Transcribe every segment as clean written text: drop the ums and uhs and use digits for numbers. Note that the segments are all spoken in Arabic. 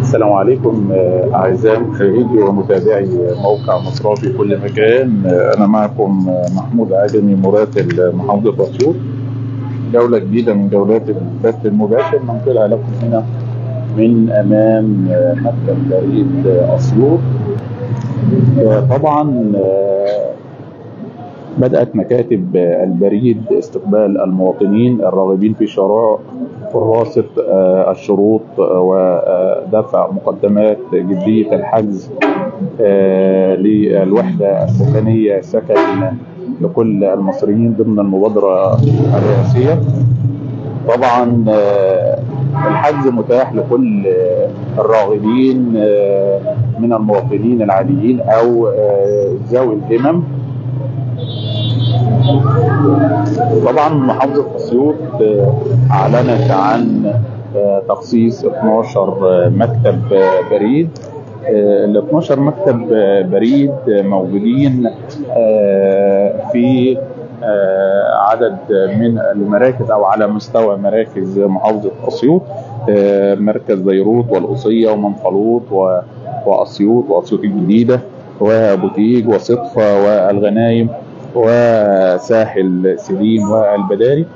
السلام عليكم أعزائي مشاهدي ومتابعي موقع مصراوي في كل مكان. أنا معكم محمود عجمي مراسل محافظة أسيوط. جولة جديدة من جولات البث المباشر ننقلها لكم هنا من أمام مكتب بريد أسيوط. طبعا بدأت مكاتب البريد استقبال المواطنين الراغبين في شراء كراسة الشروط ودفع مقدمات جدية الحجز للوحدة السكنية سكن لكل المصريين ضمن المبادرة الرئاسية. طبعا الحجز متاح لكل الراغبين من المواطنين العاديين أو ذوي الهمم. طبعا محافظة أسيوط أعلنت عن تخصيص 12 مكتب بريد. ال 12 مكتب بريد موجودين في عدد من المراكز أو على مستوى مراكز محافظة أسيوط، مركز ديروط والأوصية ومنفلوط وأسيوط وأسيوط الجديدة وأبو تيج وصدفة والغنايم وساحل سليم والبداري.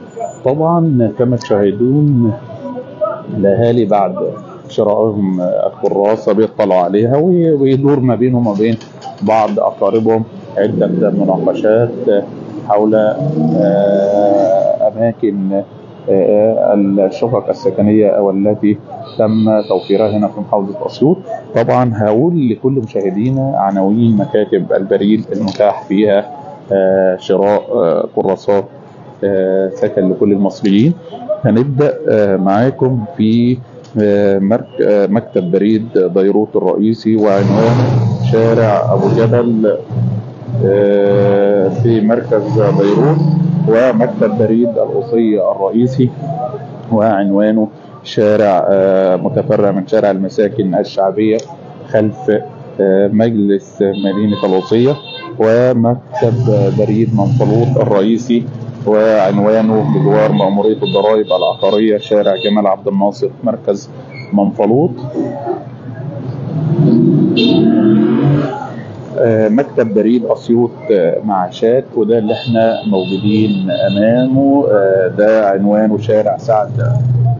طبعا كما تشاهدون الاهالي بعد شرائهم الكراسه بيطلعوا عليها ويدور ما بينهم وبين بعض اقاربهم عده مناقشات حول اماكن الشقق السكنيه او التي تم توفيرها هنا في محافظه اسيوط. طبعا هقول لكل مشاهدينا عناوين مكاتب البريد المتاح فيها شراء كراسات سكن لكل المصريين. هنبدأ معاكم في مكتب بريد ديروط الرئيسي وعنوان شارع أبو جبل في مركز ديروط، ومكتب بريد الأوصية الرئيسي وعنوانه شارع متفرع من شارع المساكن الشعبية خلف مجلس مدينة الأوصية، ومكتب بريد منفلوط الرئيسي وعنوانه بجوار مأمورية الضرائب العقارية شارع جمال عبد الناصر مركز منفلوط. مكتب بريد أسيوط مع شات، وده اللي احنا موجودين أمامه، ده عنوانه شارع سعد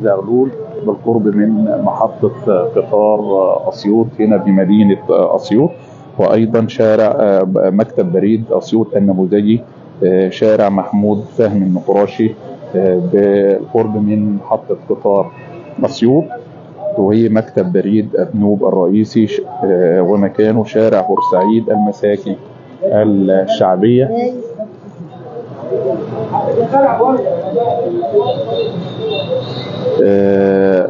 زغلول بالقرب من محطة قطار أسيوط هنا بمدينة أسيوط. وأيضا شارع مكتب بريد أسيوط النموذجي شارع محمود فهمي النقراشي بالقرب من محطة قطار أسيوط، وهي مكتب بريد أبنوب الرئيسي ومكانه شارع بورسعيد المساكن الشعبية.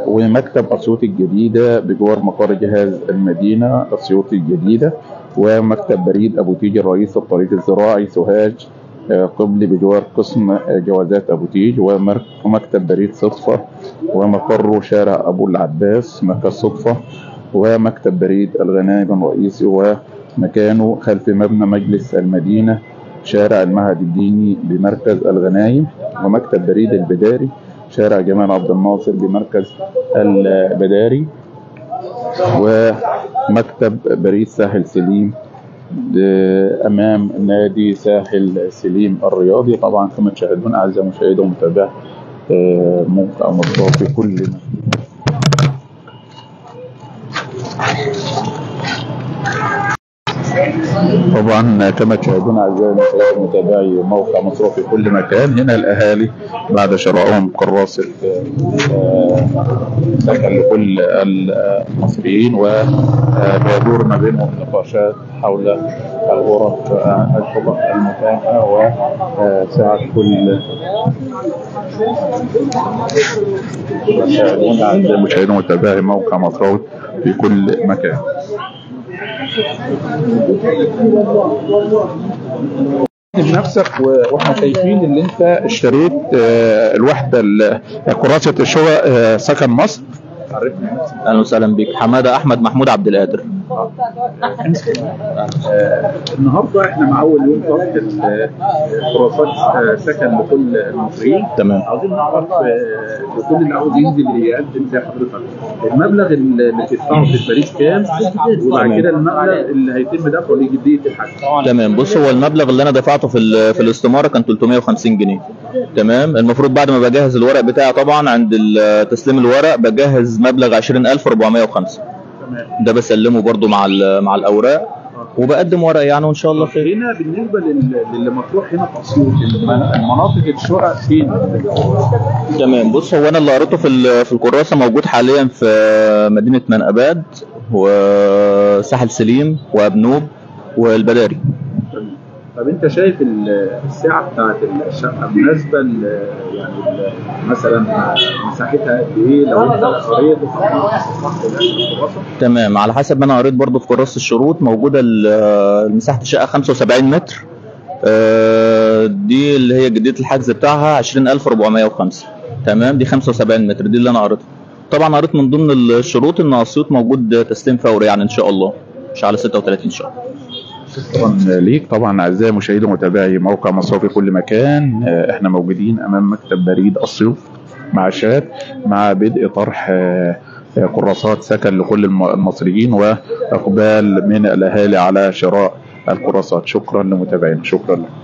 ومكتب أسيوط الجديدة بجوار مقر جهاز المدينة أسيوط الجديدة، ومكتب بريد أبو تيج الرئيس الطريق الزراعي سوهاج قبلي بجوار قسم جوازات أبو تيج، ومكتب بريد صدفة ومقره شارع أبو العباس مركز صدفة، ومكتب بريد الغنايم الرئيسي ومكانه خلف مبنى مجلس المدينة شارع المعهد الديني بمركز الغنايم، ومكتب بريد البداري شارع جمال عبد الناصر بمركز البداري، ومكتب بريد ساحل سليم أمام نادي ساحل سليم الرياضي. طبعا كما تشاهدون أعزائي مشاهدي ومتابعي موقع مصراوي في كل طبعا كما تشاهدون اعزائي المشاهدين ومتابعي موقع مصراوي في كل مكان، هنا الاهالي بعد شرائهم كراسه سكن لكل المصريين، وبيدور ما بينهم نقاشات حول الغرف الشقق المتاحه وسعه كل مشاهدون اعزائي المشاهدين ومتابعي موقع مصراوي في كل مكان. بنفسك واحنا شايفين اللي انت اشتريت الوحده كراسه الشقق سكن مصر. اهلا وسهلا بيك. حماده احمد محمود عبد القادر. النهارده احنا مع اول يوم فصل خرافات سكن لكل المصريين. تمام. عاوزين نعرف لكل اللي عاوز ينزل يقدم زي حضرتك المبلغ اللي بيدفعه في البريد كام، وبعد كده المبلغ اللي هيتم دفعه لجديه الحجز. تمام. بص، هو المبلغ اللي انا دفعته في الاستماره كان 350 جنيه. تمام. المفروض بعد ما بجهز الورق بتاعي طبعا عند تسليم الورق بجهز مبلغ 20405. تمام. ده بسلمه برضو مع الاوراق وبقدم ورق يعني، وان شاء الله خير. هنا بالنسبه للي مطروح هنا في أسيوط المناطق الشقق فين؟ تمام. بص، هو انا اللي قريته في الكراسه موجود حاليا في مدينه منقباد وساحل سليم وأبنوب والبداري. طب انت شايف السعه بتاعت الشقه بالنسبه يعني مثلا مساحتها قد ايه لو انت قريت؟ تمام. على حسب ما انا قريت برضه في كراسه الشروط موجوده مساحه الشقه 75 متر، دي اللي هي جديه الحجز بتاعها 20405. تمام. دي 75 متر، دي اللي انا قريتها. طبعا قريت من ضمن الشروط ان أسيوط موجود تسليم فوري يعني ان شاء الله، مش على 36 ان شاء الله. شكرا ليك. طبعا اعزائي مشاهدي ومتابعي موقع مصراوي في كل مكان، احنا موجودين امام مكتب بريد أسيوط مع الشباب مع بدء طرح كراسات سكن لكل المصريين واقبال من الاهالي على شراء الكراسات. شكرا لمتابعينا، شكرا لك.